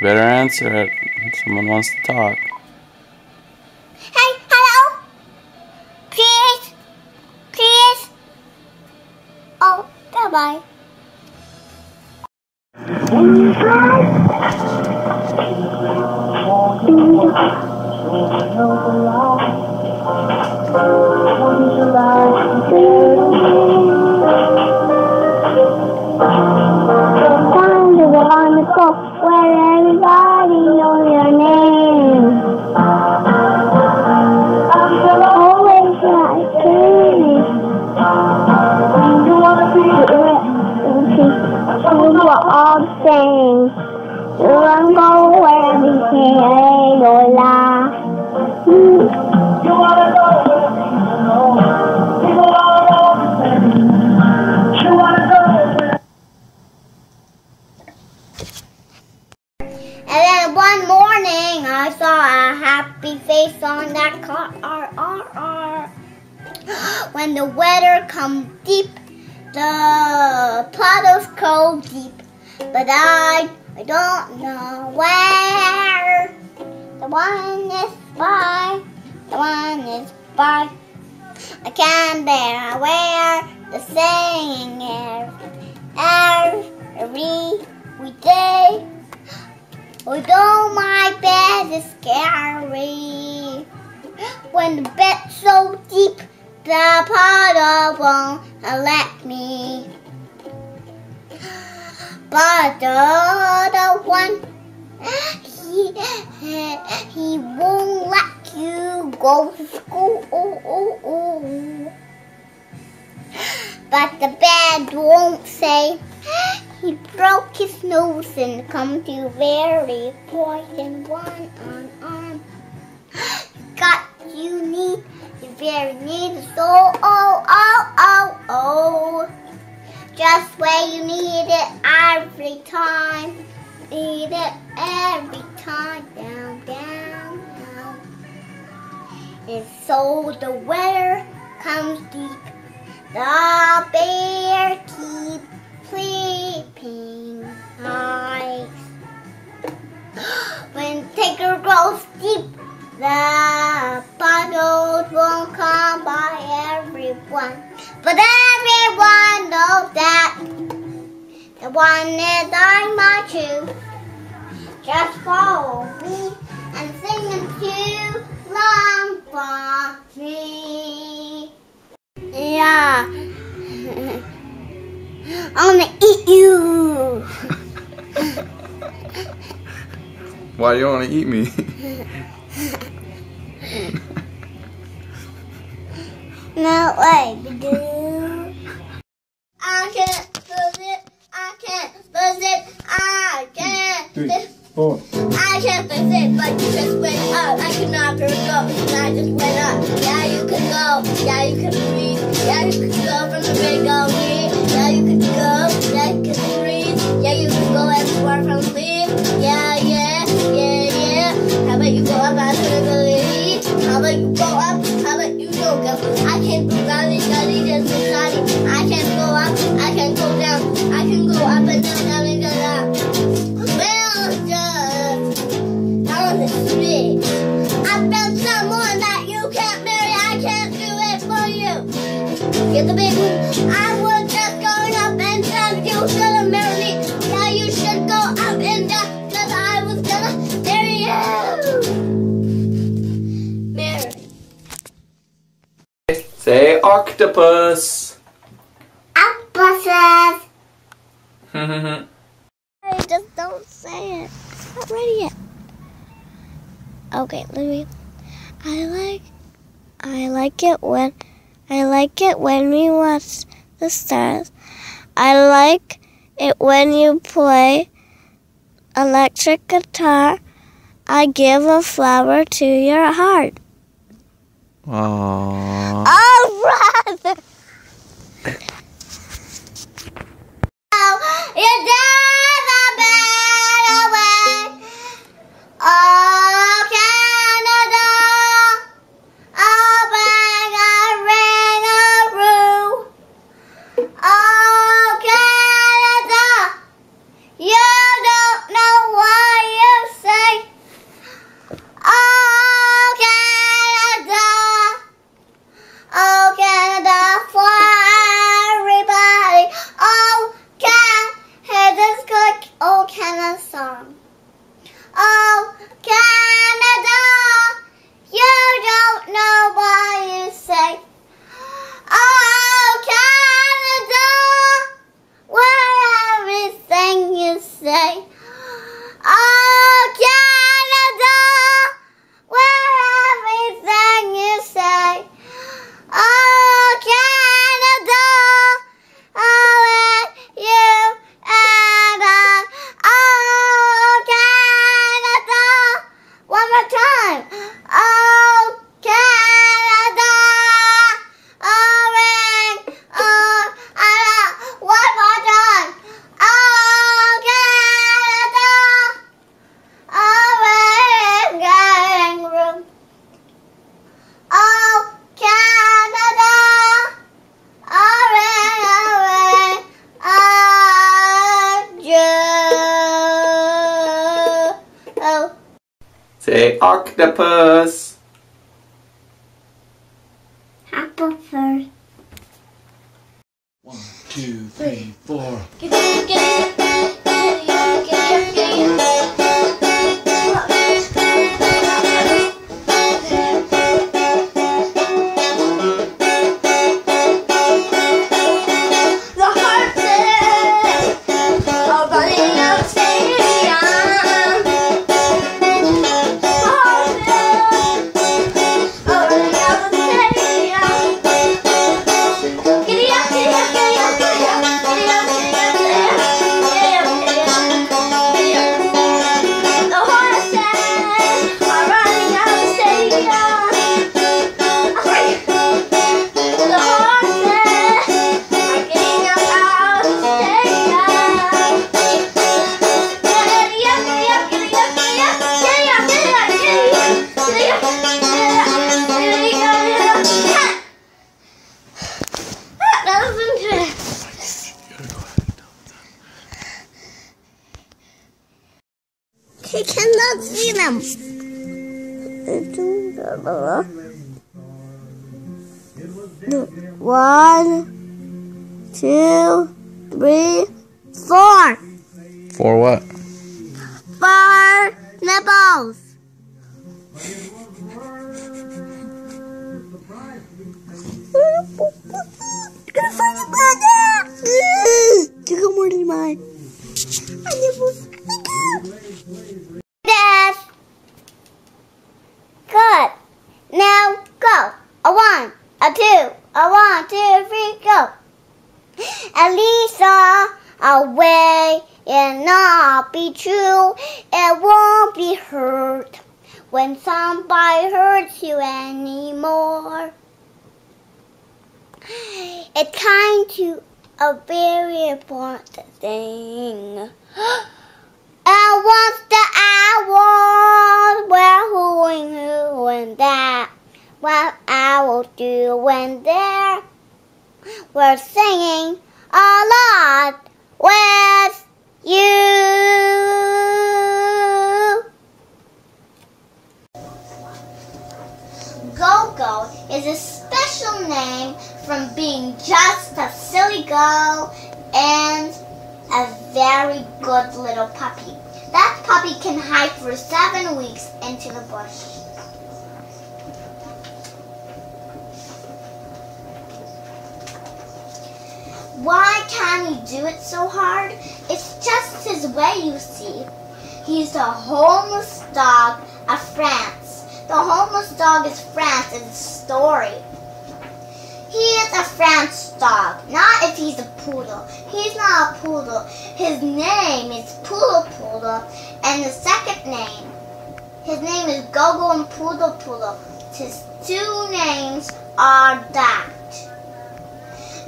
Better answer it. Someone wants to talk. Hey, hello. Please. Please. Oh, bye-bye. When the weather comes deep, the puddles go deep, but I don't know where. The one is by, the one is by. I can't bear where the saying is. Every day, although my bed is scary, when the bed's so deep, the puddle won't let me. But the other one, he won't let you go to school. But the bed won't say he broke his nose and come to very poison one on. You need a soul, just where you need it every time, down. And so the weather comes deep, the bear keeps sleeping eyes. When tiger grows deep, the puddles won't come by everyone, but everyone knows that the one is I might choose. Just follow me and sing a few songs for me. Yeah, I'm gonna eat you. Why you wanna eat me? No way, dude. I can't lose it. I can't lose it. I can't. 3, 4. I can't fix it, but you just went up. I cannot go, and I just went up. Yeah, you can go. Yeah, you can breathe. Yeah, you can go from the big old me. Yeah, you can go. Yeah, you can breathe. Yeah, you can go everywhere from me. Yeah, yeah, yeah, yeah. How about you go up? I couldn't believe. How about you go up? How about you don't go? I can't go down, I can't go up, I can't go down, I can go up and down and down. Well, just down the street. I found someone that you can't marry, I can't do it for you. Get the big one. I was just going up and down, you should've married me. Now you should go up and down, cause I was gonna marry you. Say octopus. Octopuses. I just don't say it. It's not ready yet. Okay, let me. I like it when we watch the stars. I like it when you play electric guitar. I give a flower to your heart. Aww. Oh, brother! Oh, you drive a better way. Oh, Canada. Oh, ring-a-ring-a-roo. Oh, Canada. You don't know why you Oh, Canada, where everything you say. Oh, Canada, I'm with you and I. Oh, Canada, one more time. Oh, Canada, one more time. Say octopus. Octopus. 1, 2, 3, 4. He cannot see them. No. 1, 2, 3, 4. 4 what? 4 nipples. You're gonna find your brother. You got more than mine. My nipples. Yes. Good. Now go. 1, 2, 1, 2, 3, go. Elisa, away and not be true. It won't be hurt when somebody hurts you anymore. It's kind to a very important thing. And once the hours were who and who and that, what I will do when there, we're singing a lot with you. Go-Go is a special name from being just a silly girl and a very good little puppy. That puppy can hide for 7 weeks into the bush. Why can he do it so hard? It's just his way, you see. He's a homeless dog of France. The homeless dog is France, it's a story. He is a French dog, not if he's a poodle. He's not a poodle. His name is Poodle Poodle, and his second name, his name is Gogo and Poodle Poodle. His two names are that.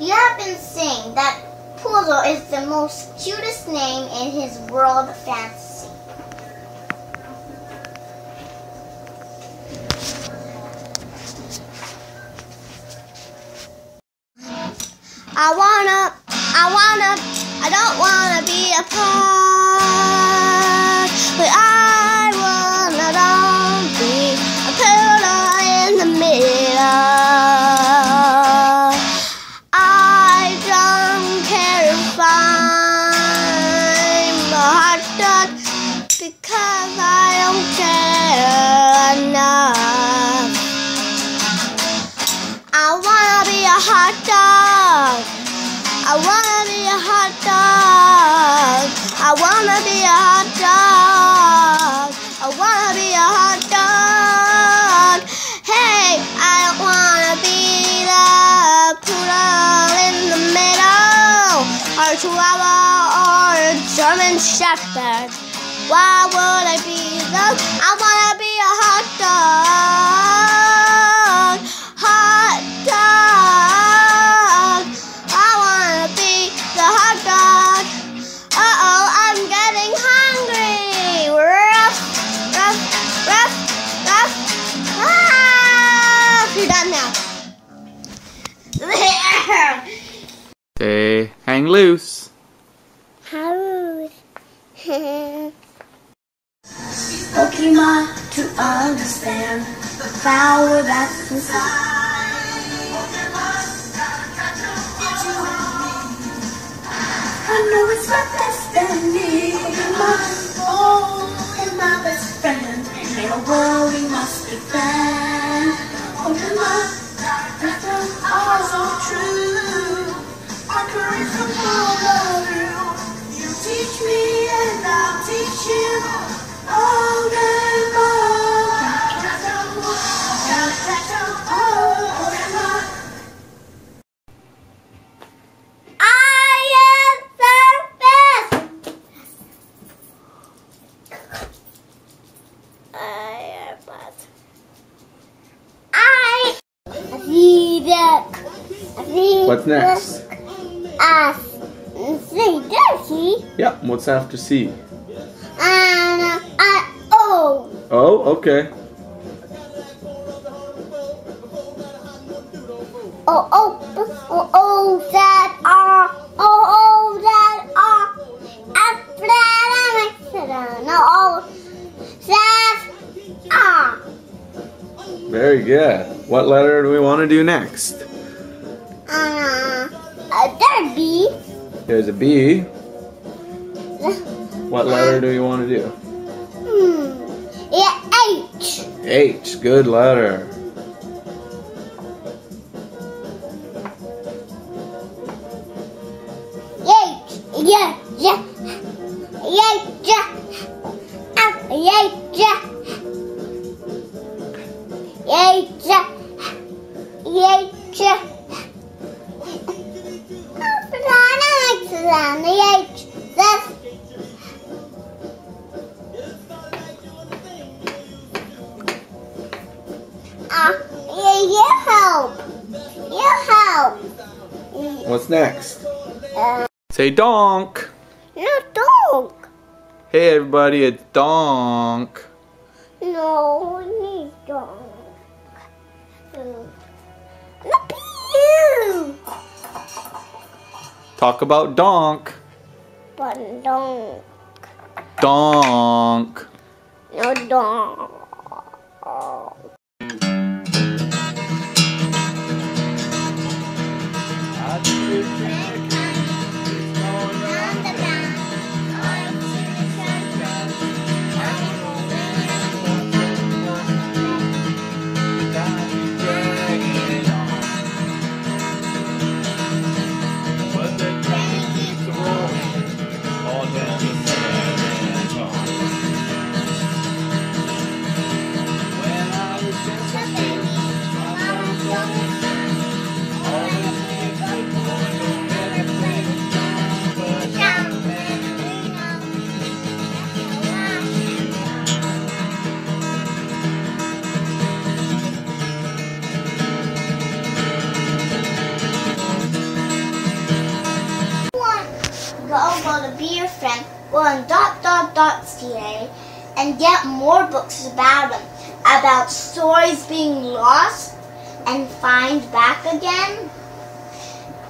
You have been saying that Poodle is the most cutest name in his world of fantasy. I don't wanna be apart, but I wanna don't be a poodle in the middle. I don't care if I'm a hot dog, because I don't care enough. I wanna be a hot dog. I wanna be a hot dog. I wanna be a hot dog. German Shepherd. Why would I be those? I wanna be a hot dog. Hot dog. I wanna be the hot dog. Uh-oh, I'm getting hungry. Ruff, ruff, ruff, ruff, ruff. You're done now. Say, hang loose. Pokemon to understand the power that's inside. Pokemon's gotta catch 'em all. I know it's my destiny. Pokemon's all and my best friend. In a world we must defend. Pokemon gotta catch 'em all. It's all true. I carry from all of you. You teach me and I'll teach you. What's next? C, dirty. Yep, what's after C? O. Oh, okay. Oh, that R. Oh, that R. After that, I'm that R. Very good. What letter do we want to do next? There's a B. There's a B. What letter do you want to do? Yeah, H. H, good letter. H, yeah. H. You help. What's next? Say donk. No, donk. Hey everybody, it's donk. No, it's donk. Look at you. Talk about donk. But donk. Donk. No, donk. On ... today and get more books about them, about stories being lost and find back again,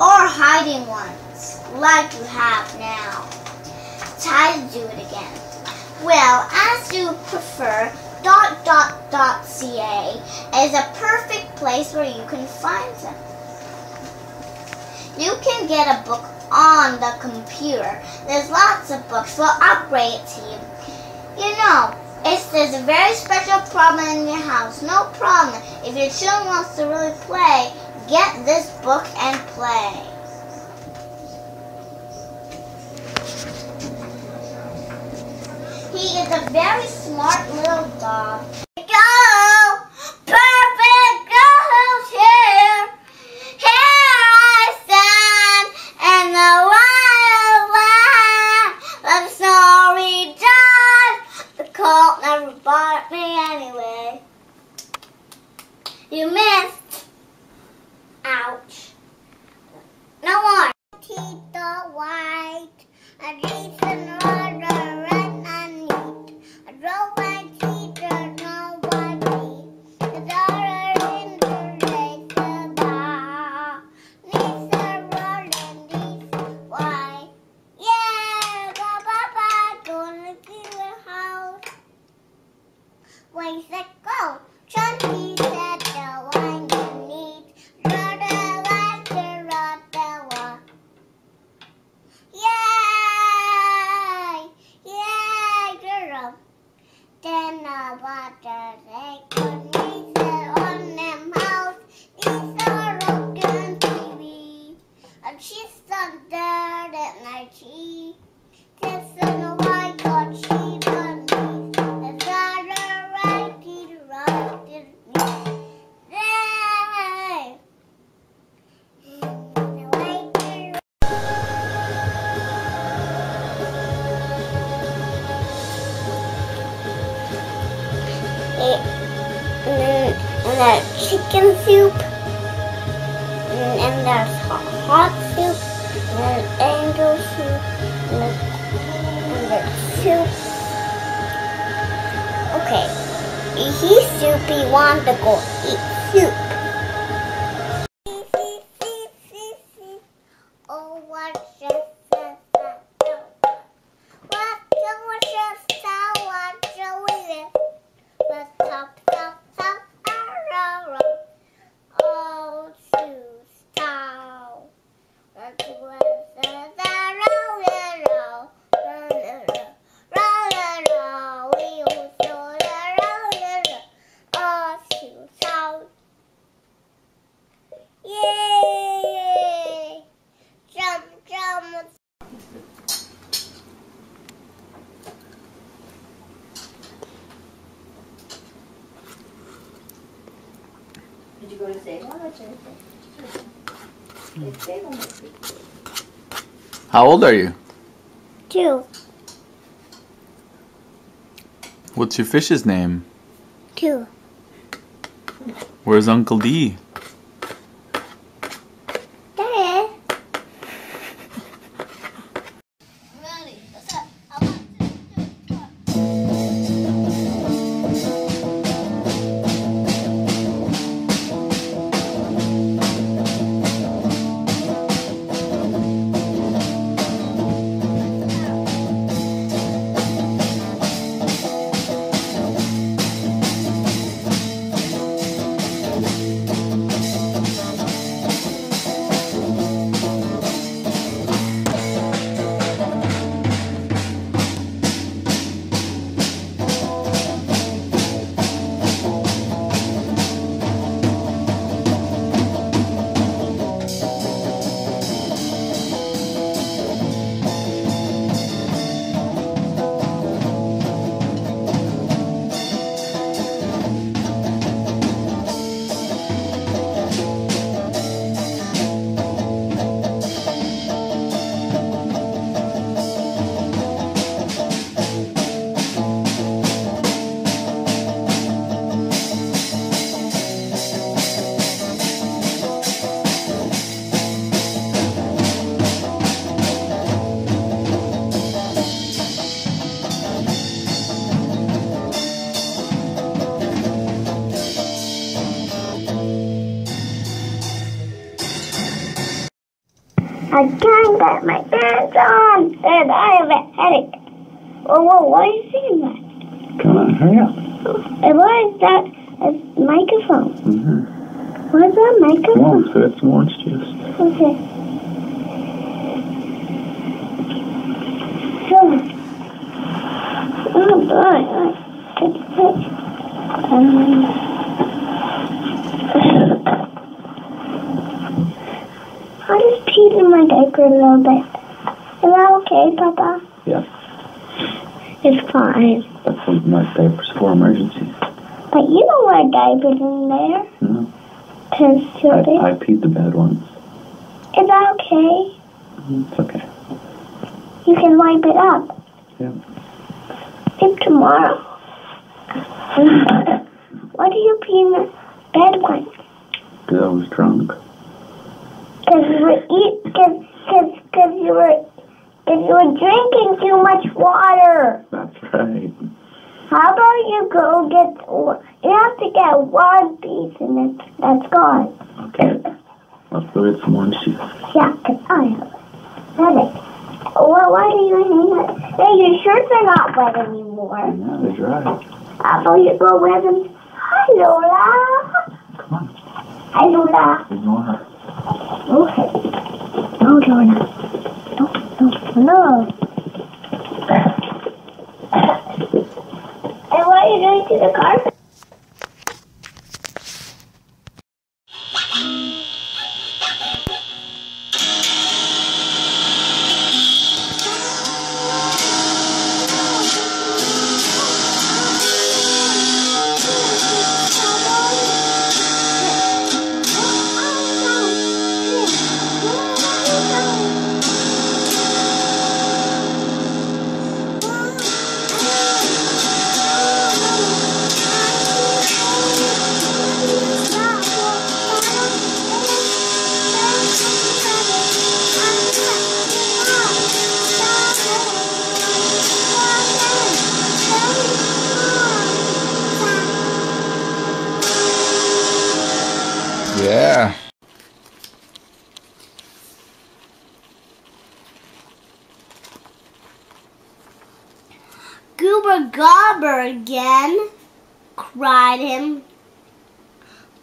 or hiding ones like you have now. Try to do it again. Well, as you prefer, .ca is a perfect place where you can find them. You can get a book on the computer. There's lots of books. We'll upgrade it to you. You know, if there's a very special problem in your house, no problem. If your children wants to really play, get this book and play. He is a very smart little dog. Go! Perfect girls here! Here I stand! And the wild, wild, cult never bothered me anyway. You missed. Ouch. No more. Tito White, a decent rudder, red and neat. I drove my teacher, nobody. The daughter in the race, the bar. Nisa road and Nisa white. Yeah, go Papa, gonna see the house. Wait, set, go. Chunky said the wine you need. Rudder like the rudder one. Yay! Yay, girl. Then I bought the record. Nisa on them house. Nisa rocked on TV. And she stopped there at night. She kissed the white God. She burned me. The daughter right did rock did me. Yay! And there's chicken soup, and there's hot soup, and there's angel soup, and there's soup. Okay, he's soupy, want to go eat soup. Oh, what's this? Did you go to save one or Save? How old are you? 2. What's your fish's name? 2. Where's Uncle D? There. Ready, what's up? I can't get my pants on, and I have a headache. Whoa, why are you saying that? Come on, hurry up. And what is that? A microphone. Mm-hmm. What is that microphone? No, it's orange juice. Okay. So, oh boy, I could I'll just pee in my diaper a little bit. Is that okay, Papa? Yeah. It's fine. That's what my diaper's for, emergencies. But you don't wear diapers in there. No. Because you're big. I peed the bed once. Is that okay? It's okay. You can wipe it up. Yeah. If tomorrow Why do you pee in the bed once? Because I was drunk. Because you were drinking too much water. That's right. How about you go get? You have to get one piece, and that's gone. Okay. Let's go get some orange juice. Yeah, because I have it. Well, why do you need it? Hey, your shirts are not wet anymore. No, they're dry. How about you go wear them? Hi, Lola. Come on. Hi, Lola. Ignore her. Okay. No, Lola. No. And what are you doing to the carpet? Yeah. Goober Gobber again, cried him.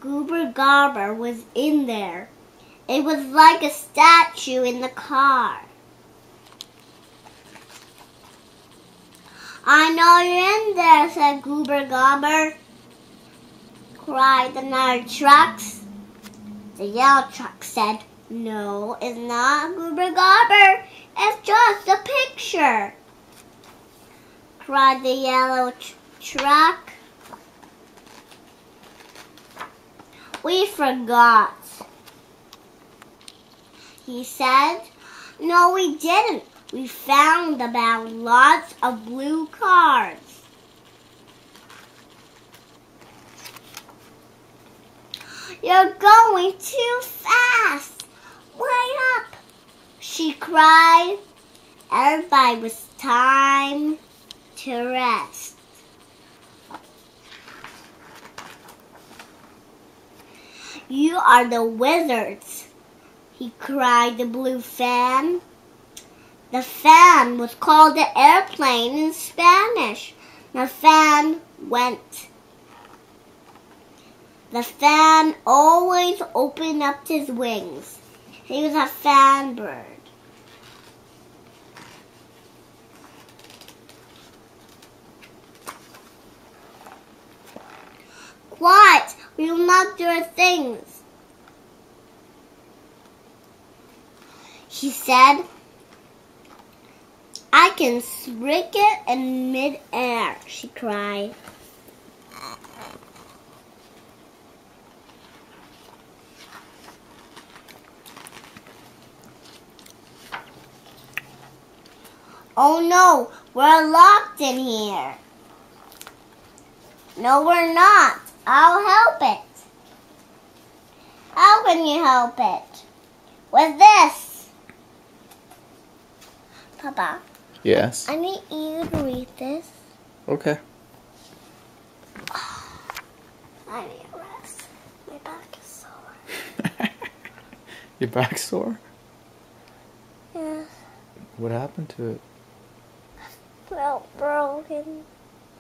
Goober Gobber was in there. It was like a statue in the car. I know you're in there, said Goober Gobber, cried the nerd trucks. The yellow truck said, "No, it's not Goober Gobber. It's just a picture," cried the yellow truck. "We forgot," he said. "No, we didn't. We found about lots of blue cards. You're going too fast. Wait up," she cried. Everybody was time to rest. "You are the wizards," he cried the blue fan. The fan was called the airplane in Spanish. The fan went. The fan always opened up his wings. He was a fan bird. "Quiet! We will not do our things," he said. "I can shrink it in mid-air," she cried. "Oh no, we're locked in here." "No, we're not. I'll help it." "How can you help it?" "With this." "Papa." Yes? I need you to read this. Okay. Oh, I need a rest. My back is sore. Your back's sore? Yeah. What happened to it? Well, broken.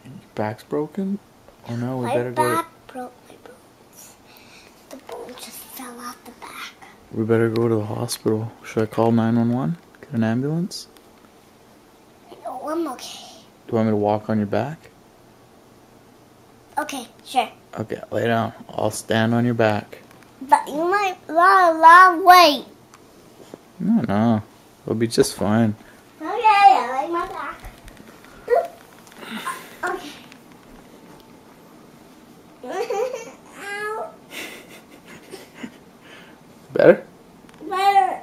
Your back's broken? Oh no, we better go. My back broke my bones. The bone just fell out the back. We better go to the hospital. Should I call 911? Get an ambulance? No, I'm okay. Do you want me to walk on your back? Okay, sure. Okay, lay down. I'll stand on your back. But you might go a long way. No. It'll be just fine. Better? Better.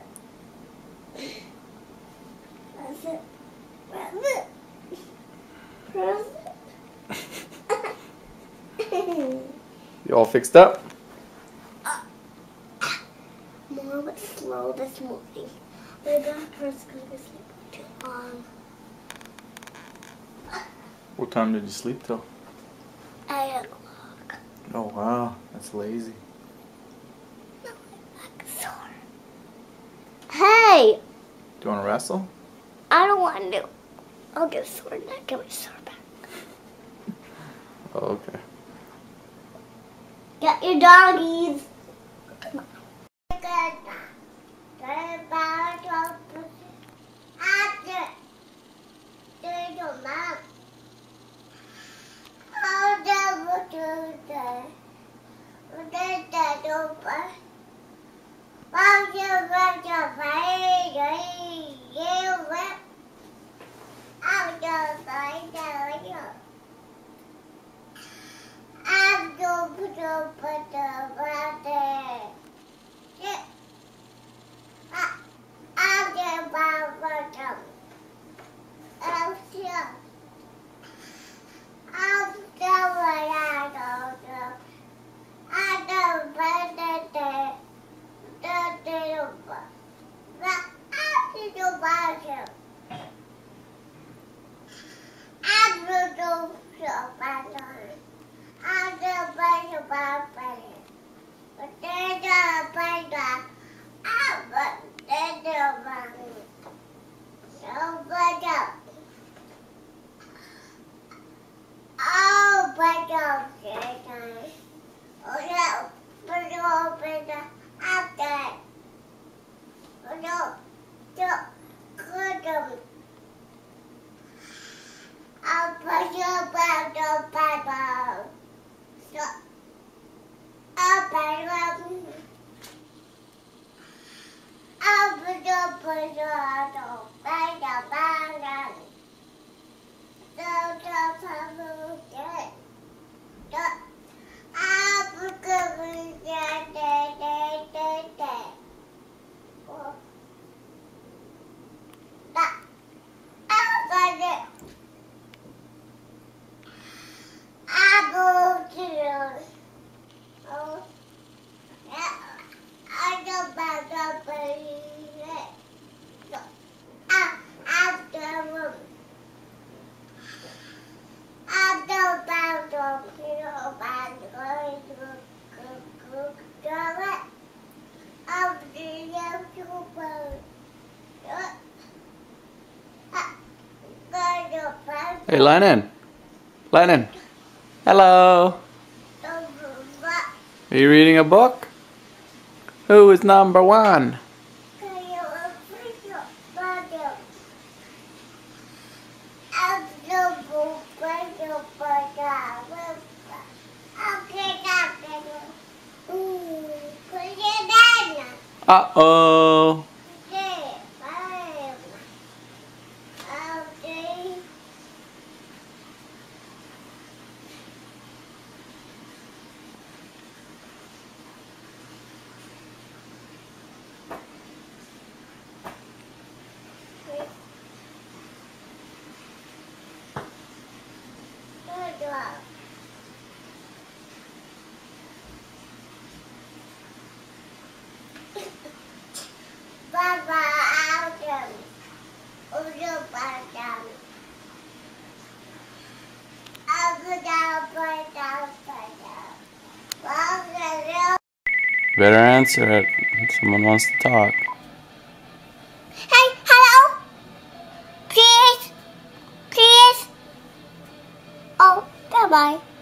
Press it. You all fixed up? I'm a little bit slow this morning. My doctor's going to sleep too long. What time did you sleep till? 8 o'clock. Oh wow, that's lazy. No, my back's sore. Hey! Do you want to wrestle? I don't want to. I'll get a sore neck and my sore back. Oh, okay. Get your doggies. Come on. Hey, Lennon. Lennon. Hello. Are you reading a book? Who is number one? Uh-oh. Better answer it. Someone wants to talk. Hey, hello. Please. Oh, bye-bye.